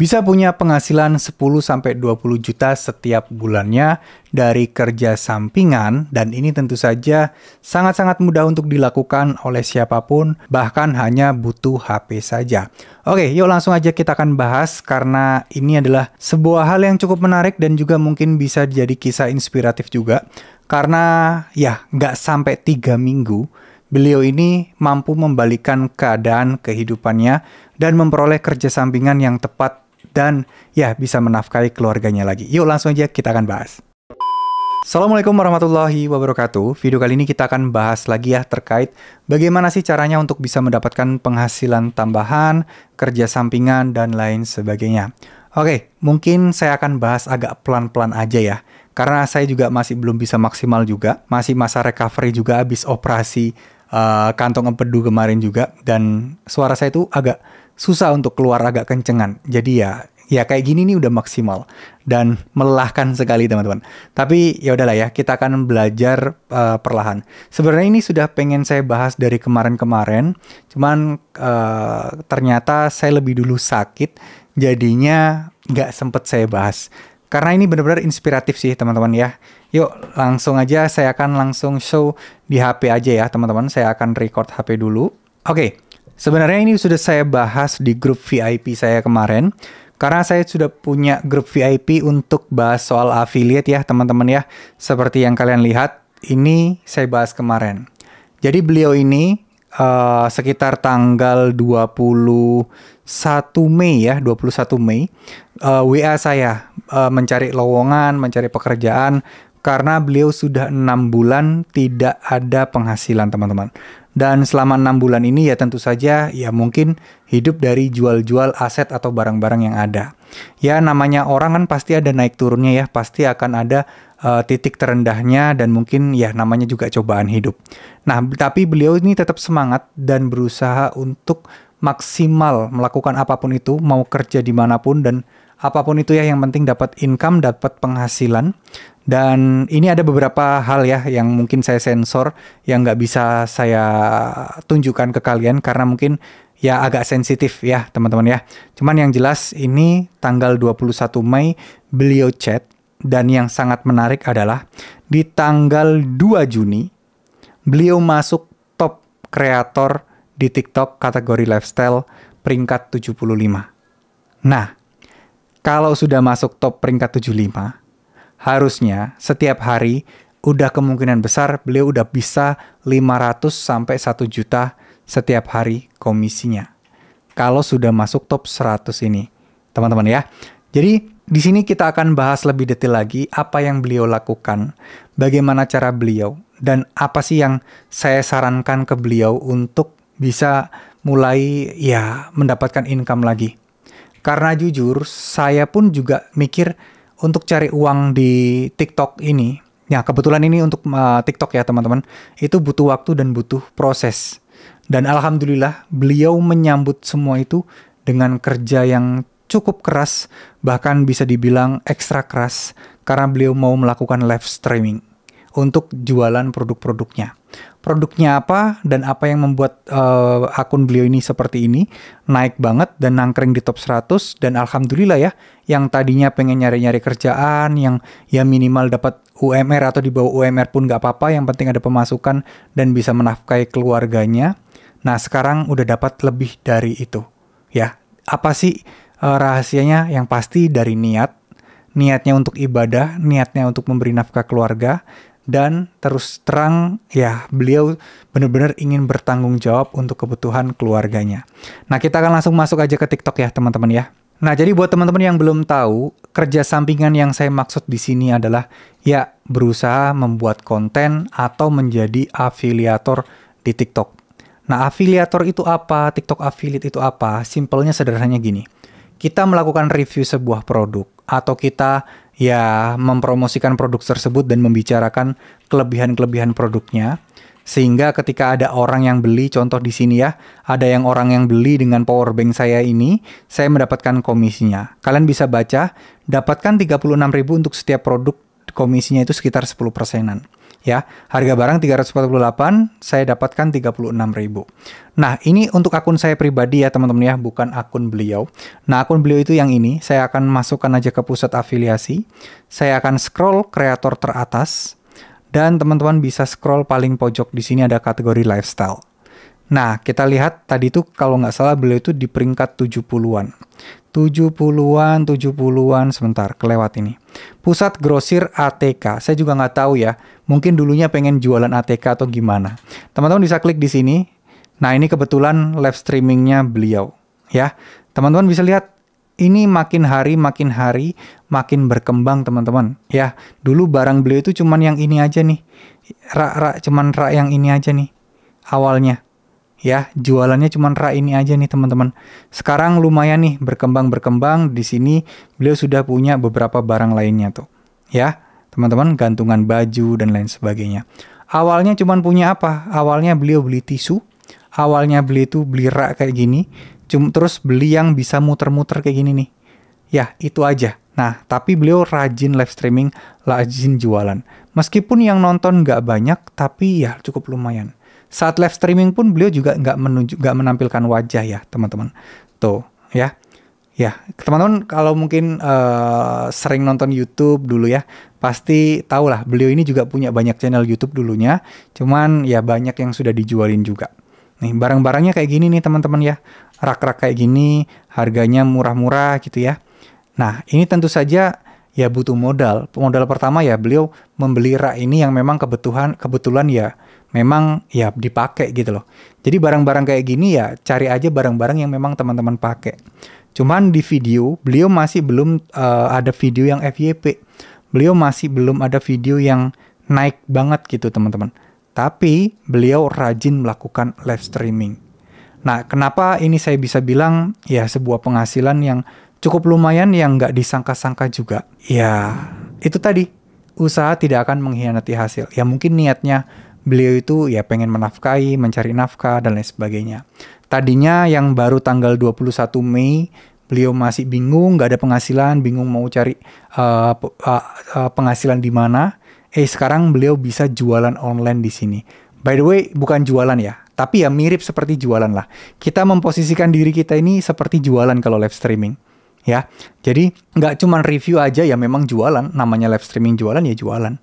bisa punya penghasilan 10-20 juta setiap bulannya dari kerja sampingan, dan ini tentu saja sangat-sangat mudah untuk dilakukan oleh siapapun, bahkan hanya butuh HP saja. Oke, yuk langsung aja kita akan bahas, karena ini adalah sebuah hal yang cukup menarik dan juga mungkin bisa jadi kisah inspiratif juga, karena ya nggak sampai 3 minggu, beliau ini mampu membalikkan keadaan kehidupannya dan memperoleh kerja sampingan yang tepat dan ya bisa menafkahi keluarganya lagi. Yuk langsung aja kita akan bahas. Assalamualaikum warahmatullahi wabarakatuh. Video kali ini kita akan bahas lagi ya terkait bagaimana sih caranya untuk bisa mendapatkan penghasilan tambahan, kerja sampingan, dan lain sebagainya. Oke, mungkin saya akan bahas agak pelan-pelan aja ya, karena saya juga masih belum bisa maksimal juga, masih masa recovery juga habis operasi kantong empedu kemarin juga, dan suara saya itu agak susah untuk keluar, agak kencengan. Jadi ya kayak gini nih udah maksimal dan melelahkan sekali teman-teman. Tapi ya udahlah ya, kita akan belajar perlahan. Sebenarnya ini sudah pengen saya bahas dari kemarin-kemarin, cuman ternyata saya lebih dulu sakit, jadinya nggak sempet saya bahas. Karena ini benar-benar inspiratif sih teman-teman ya. Yuk langsung aja, saya akan langsung show di HP aja ya teman-teman. Saya akan record HP dulu. Oke, sebenarnya ini sudah saya bahas di grup VIP saya kemarin. Karena saya sudah punya grup VIP untuk bahas soal affiliate ya teman-teman ya. Seperti yang kalian lihat, ini saya bahas kemarin. Jadi beliau ini sekitar tanggal 21 Mei ya, 21 Mei, WA saya mencari lowongan, mencari pekerjaan, karena beliau sudah 6 bulan tidak ada penghasilan teman-teman. Dan selama 6 bulan ini ya tentu saja ya mungkin hidup dari jual-jual aset atau barang-barang yang ada. Ya namanya orang kan pasti ada naik turunnya ya, pasti akan ada titik terendahnya, dan mungkin ya namanya juga cobaan hidup. Nah, tapi beliau ini tetap semangat dan berusaha untuk maksimal melakukan apapun itu, mau kerja dimanapun dan apapun itu ya, yang penting dapat income, dapat penghasilan. Dan ini ada beberapa hal ya yang mungkin saya sensor, yang nggak bisa saya tunjukkan ke kalian karena mungkin ya agak sensitif ya teman-teman ya. Cuman yang jelas ini tanggal 21 Mei beliau chat. Dan yang sangat menarik adalah di tanggal 2 Juni beliau masuk top kreator di TikTok kategori lifestyle peringkat 75. Nah, kalau sudah masuk top peringkat 75, harusnya setiap hari udah kemungkinan besar beliau udah bisa 500 sampai 1 juta setiap hari komisinya. Kalau sudah masuk top 100 ini, teman-teman ya. Jadi di sini kita akan bahas lebih detail lagi apa yang beliau lakukan, bagaimana cara beliau, dan apa sih yang saya sarankan ke beliau untuk bisa mulai ya mendapatkan income lagi. Karena jujur, saya pun juga mikir untuk cari uang di TikTok ini. Ya kebetulan ini untuk TikTok ya teman-teman, itu butuh waktu dan butuh proses. Dan alhamdulillah beliau menyambut semua itu dengan kerja yang cukup keras, bahkan bisa dibilang ekstra keras, karena beliau mau melakukan live streaming untuk jualan produk-produknya. Produknya apa dan apa yang membuat akun beliau ini seperti ini, naik banget dan nangkring di top 100, dan alhamdulillah ya, yang tadinya pengen nyari-nyari kerjaan, yang ya minimal dapat UMR atau di bawah UMR pun nggak apa-apa, yang penting ada pemasukan dan bisa menafkahi keluarganya. Nah sekarang udah dapat lebih dari itu. Ya, apa sih rahasianya? Yang pasti dari niat, niatnya untuk ibadah, niatnya untuk memberi nafkah keluarga, dan terus terang ya beliau benar-benar ingin bertanggung jawab untuk kebutuhan keluarganya. Nah kita akan langsung masuk aja ke TikTok ya teman-teman ya. Nah jadi buat teman-teman yang belum tahu, kerja sampingan yang saya maksud di sini adalah ya berusaha membuat konten atau menjadi afiliator di TikTok. Nah afiliator itu apa? TikTok affiliate itu apa? Simpelnya sederhananya gini. Kita melakukan review sebuah produk, atau kita ya mempromosikan produk tersebut dan membicarakan kelebihan-kelebihan produknya, sehingga ketika ada orang yang beli, contoh di sini ya, ada yang orang yang beli dengan powerbank saya ini, saya mendapatkan komisinya. Kalian bisa baca, dapatkan 36.000 untuk setiap produk, komisinya itu sekitar 10%-an. ya. Harga barang 348, saya dapatkan 36.000. Nah, ini untuk akun saya pribadi ya, teman-teman ya, bukan akun beliau. Nah, akun beliau itu yang ini, saya akan masukkan aja ke pusat afiliasi. Saya akan scroll kreator teratas dan teman-teman bisa scroll paling pojok di sini ada kategori lifestyle. Nah, kita lihat tadi tuh kalau nggak salah beliau itu di peringkat 70-an. 70-an, sebentar, kelewat ini. Pusat grosir ATK, saya juga nggak tahu ya. Mungkin dulunya pengen jualan ATK atau gimana. Teman-teman bisa klik di sini. Nah, ini kebetulan live streamingnya beliau. Ya, teman-teman bisa lihat. Ini makin hari makin berkembang teman-teman ya. Dulu barang beliau itu cuman yang ini aja nih, cuman rak yang ini aja nih awalnya ya, jualannya cuman rak ini aja nih teman-teman. Sekarang lumayan nih berkembang di sini, beliau sudah punya beberapa barang lainnya tuh ya teman-teman, gantungan baju dan lain sebagainya. Awalnya cuman punya apa, awalnya beliau beli tisu, awalnya beliau itu beli rak kayak gini. Terus beli yang bisa muter-muter kayak gini nih. Ya, itu aja. Nah, tapi beliau rajin live streaming, rajin jualan. Meskipun yang nonton nggak banyak, tapi ya cukup lumayan. Saat live streaming pun beliau juga nggak menampilkan wajah ya, teman-teman. Tuh, ya. Ya, teman-teman kalau mungkin sering nonton YouTube dulu ya, pasti tahulah beliau ini juga punya banyak channel YouTube dulunya. Cuman ya banyak yang sudah dijualin juga. Nih, barang-barangnya kayak gini nih teman-teman ya. Rak-rak kayak gini, harganya murah-murah gitu ya. Nah, ini tentu saja ya butuh modal. Modal pertama ya beliau membeli rak ini yang memang kebetulan ya memang ya dipakai gitu loh. Jadi barang-barang kayak gini ya cari aja barang-barang yang memang teman-teman pakai. Cuman di video beliau masih belum ada video yang FYP. Beliau masih belum ada video yang naik banget gitu teman-teman. Tapi beliau rajin melakukan live streaming. Nah, kenapa ini saya bisa bilang ya sebuah penghasilan yang cukup lumayan yang nggak disangka-sangka juga. Ya, itu tadi. Usaha tidak akan mengkhianati hasil. Ya, mungkin niatnya beliau itu ya pengen menafkahi, mencari nafkah, dan lain sebagainya. Tadinya yang baru tanggal 21 Mei, beliau masih bingung, nggak ada penghasilan, bingung mau cari penghasilan di mana. Sekarang beliau bisa jualan online di sini. By the way, bukan jualan ya. Tapi ya mirip seperti jualan lah. Kita memposisikan diri kita ini seperti jualan kalau live streaming. Ya, jadi nggak cuma review aja ya, memang jualan. Namanya live streaming jualan ya jualan.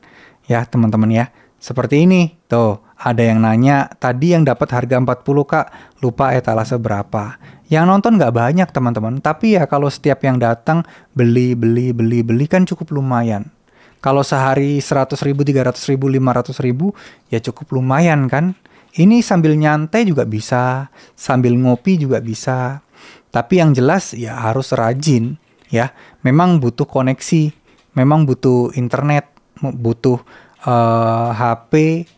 Ya teman-teman ya. Seperti ini. Tuh, ada yang nanya, tadi yang dapat harga 40 Kak, lupa etalase berapa. Yang nonton nggak banyak teman-teman. Tapi ya kalau setiap yang datang beli kan cukup lumayan. Kalau sehari 100.000, 300.000, 500.000 ya cukup lumayan kan. Ini sambil nyantai juga bisa, sambil ngopi juga bisa. Tapi yang jelas ya harus rajin ya. Memang butuh koneksi, memang butuh internet, butuh HP,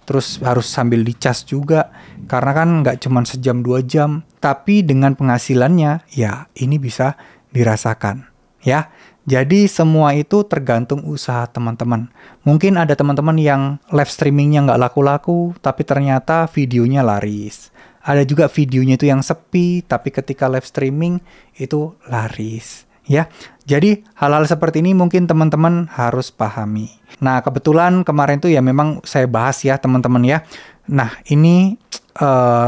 terus harus sambil dicas juga. Karena kan nggak cuma sejam dua jam, tapi dengan penghasilannya ya ini bisa dirasakan ya. Jadi semua itu tergantung usaha teman-teman. Mungkin ada teman-teman yang live streamingnya nggak laku-laku, tapi ternyata videonya laris. Ada juga videonya itu yang sepi, tapi ketika live streaming itu laris. Ya, jadi hal-hal seperti ini mungkin teman-teman harus pahami. Nah, kebetulan kemarin tuh ya memang saya bahas ya teman-teman ya. Nah, ini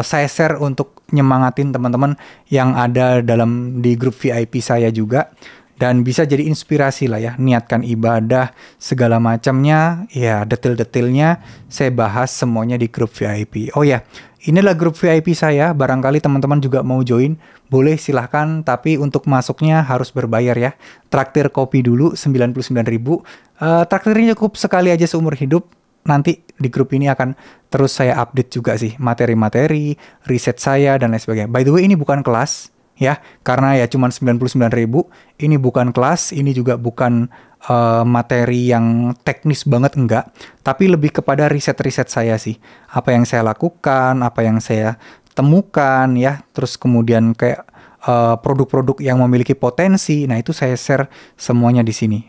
saya share untuk nyemangatin teman-teman yang ada di grup VIP saya juga. Dan bisa jadi inspirasi lah ya, niatkan ibadah, segala macamnya, ya detail-detailnya saya bahas semuanya di grup VIP. Oh ya, inilah grup VIP saya, barangkali teman-teman juga mau join, boleh silahkan, tapi untuk masuknya harus berbayar ya. Traktir kopi dulu, 99.000, traktirnya cukup sekali aja seumur hidup. Nanti di grup ini akan terus saya update juga sih, materi-materi, riset saya, dan lain sebagainya. By the way, ini bukan kelas. Ya, karena ya cuma 99.000, ini bukan kelas, ini juga bukan materi yang teknis banget, enggak. Tapi lebih kepada riset-riset saya sih. Apa yang saya lakukan, apa yang saya temukan, ya. Terus kemudian kayak produk-produk yang memiliki potensi, nah itu saya share semuanya di sini.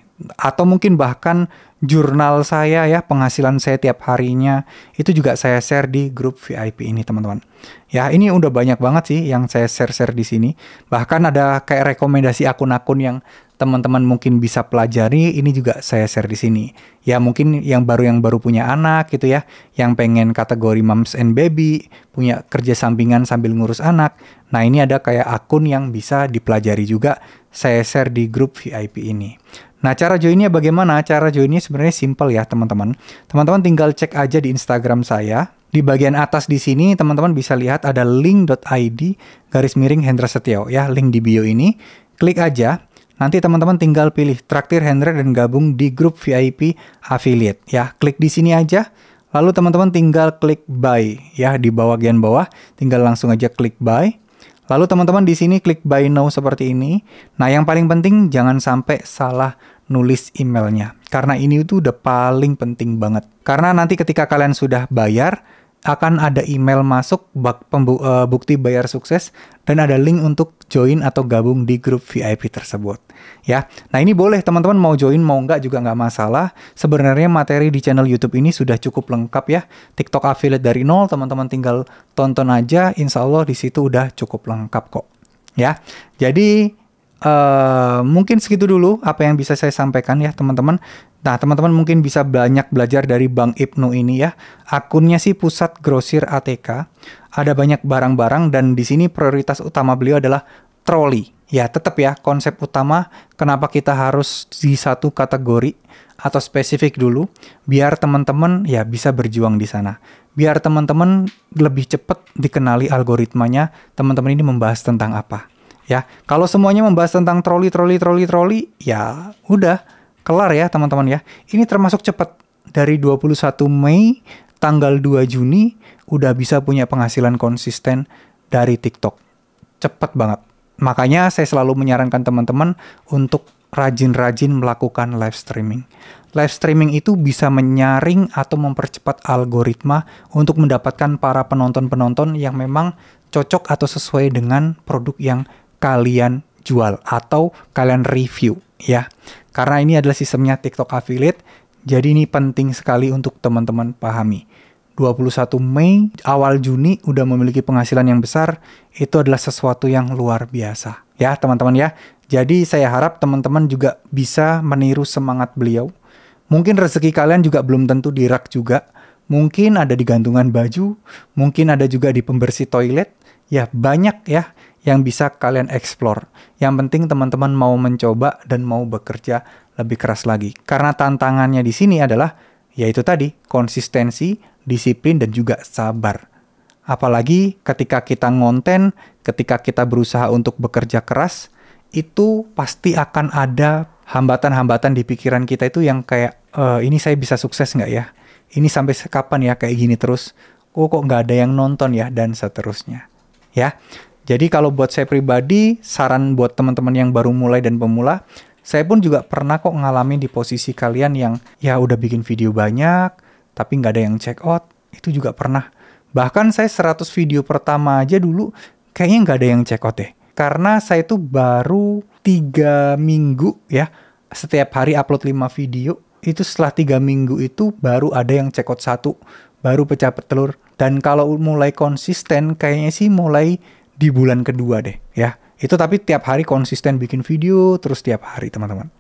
Atau mungkin bahkan jurnal saya ya, penghasilan saya tiap harinya, itu juga saya share di grup VIP ini teman-teman. Ya ini udah banyak banget sih yang saya share-share di sini. Bahkan ada kayak rekomendasi akun-akun yang teman-teman mungkin bisa pelajari, ini juga saya share di sini. Ya mungkin yang baru punya anak gitu ya, yang pengen kategori moms and baby, punya kerja sampingan sambil ngurus anak. Nah ini ada kayak akun yang bisa dipelajari juga, saya share di grup VIP ini. Nah cara joinnya bagaimana? Cara joinnya sebenarnya simple ya teman-teman. Teman-teman tinggal cek aja di Instagram saya. Di bagian atas di sini teman-teman bisa lihat ada link.id/Hendra Setio ya, link di bio ini. Klik aja, nanti teman-teman tinggal pilih Traktir Hendra dan gabung di grup VIP affiliate ya. Klik di sini aja. Lalu teman-teman tinggal klik buy ya, di bagian bawah tinggal langsung aja klik buy. Lalu teman-teman di sini klik buy now seperti ini. Nah, yang paling penting jangan sampai salah nulis emailnya. Karena ini itu udah paling penting banget. Karena nanti ketika kalian sudah bayar akan ada email masuk bukti bayar sukses dan ada link untuk join atau gabung di grup VIP tersebut ya. Nah ini boleh teman-teman mau join mau nggak juga nggak masalah. Sebenarnya materi di channel YouTube ini sudah cukup lengkap ya. TikTok affiliate dari nol teman-teman tinggal tonton aja, insya Allah di situ udah cukup lengkap kok ya. Jadi mungkin segitu dulu apa yang bisa saya sampaikan ya teman-teman. Nah teman-teman mungkin bisa banyak belajar dari Bang Ibnu ini ya. Akunnya sih Pusat Grosir ATK. Ada banyak barang-barang dan di sini prioritas utama beliau adalah troli. Ya tetap ya konsep utama kenapa kita harus di satu kategori atau spesifik dulu. Biar teman-teman ya bisa berjuang di sana. Biar teman-teman lebih cepat dikenali algoritmanya teman-teman ini membahas tentang apa. Ya, kalau semuanya membahas tentang troli, ya udah kelar ya teman-teman ya. Ini termasuk cepat, dari 21 Mei tanggal 2 Juni udah bisa punya penghasilan konsisten dari TikTok. Cepat banget. Makanya saya selalu menyarankan teman-teman untuk rajin-rajin melakukan live streaming. Live streaming itu bisa menyaring atau mempercepat algoritma untuk mendapatkan para penonton-penonton yang memang cocok atau sesuai dengan produk yang kalian jual atau kalian review ya. Karena ini adalah sistemnya TikTok affiliate, jadi ini penting sekali untuk teman-teman pahami. 21 Mei awal Juni udah memiliki penghasilan yang besar, itu adalah sesuatu yang luar biasa ya teman-teman ya. Jadi saya harap teman-teman juga bisa meniru semangat beliau. Mungkin rezeki kalian juga belum tentu di rak juga, mungkin ada di gantungan baju, mungkin ada juga di pembersih toilet ya, banyak ya yang bisa kalian explore. Yang penting teman-teman mau mencoba dan mau bekerja lebih keras lagi. Karena tantangannya di sini adalah yaitu tadi konsistensi, disiplin dan juga sabar. Apalagi ketika kita ngonten, ketika kita berusaha untuk bekerja keras, itu pasti akan ada hambatan-hambatan di pikiran kita itu yang kayak ini saya bisa sukses nggak ya? Ini sampai kapan ya kayak gini terus? Kok nggak ada yang nonton ya dan seterusnya. Ya. Jadi kalau buat saya pribadi, saran buat teman-teman yang baru mulai dan pemula, saya pun juga pernah kok ngalamin di posisi kalian yang ya udah bikin video banyak, tapi nggak ada yang check out, itu juga pernah. Bahkan saya 100 video pertama aja dulu, kayaknya nggak ada yang check out deh. Karena saya tuh baru 3 minggu ya, setiap hari upload 5 video, itu setelah 3 minggu itu baru ada yang check out 1, baru pecah telur. Dan kalau mulai konsisten, kayaknya sih mulai di bulan kedua deh ya. Itu tapi tiap hari konsisten bikin video terus tiap hari teman-teman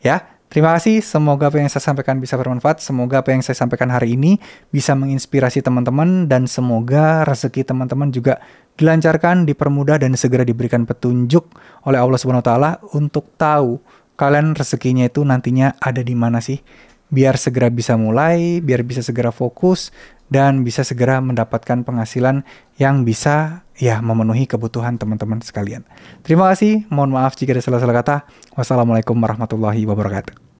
ya. Terima kasih, semoga apa yang saya sampaikan bisa bermanfaat, semoga apa yang saya sampaikan hari ini bisa menginspirasi teman-teman dan semoga rezeki teman-teman juga dilancarkan, dipermudah dan segera diberikan petunjuk oleh Allah Subhanahu wa taala untuk tahu kalian rezekinya itu nantinya ada di mana sih, biar segera bisa mulai, biar bisa segera fokus dan bisa segera mendapatkan penghasilan yang bisa ya memenuhi kebutuhan teman-teman sekalian. Terima kasih, mohon maaf jika ada salah-salah kata. Wassalamualaikum warahmatullahi wabarakatuh.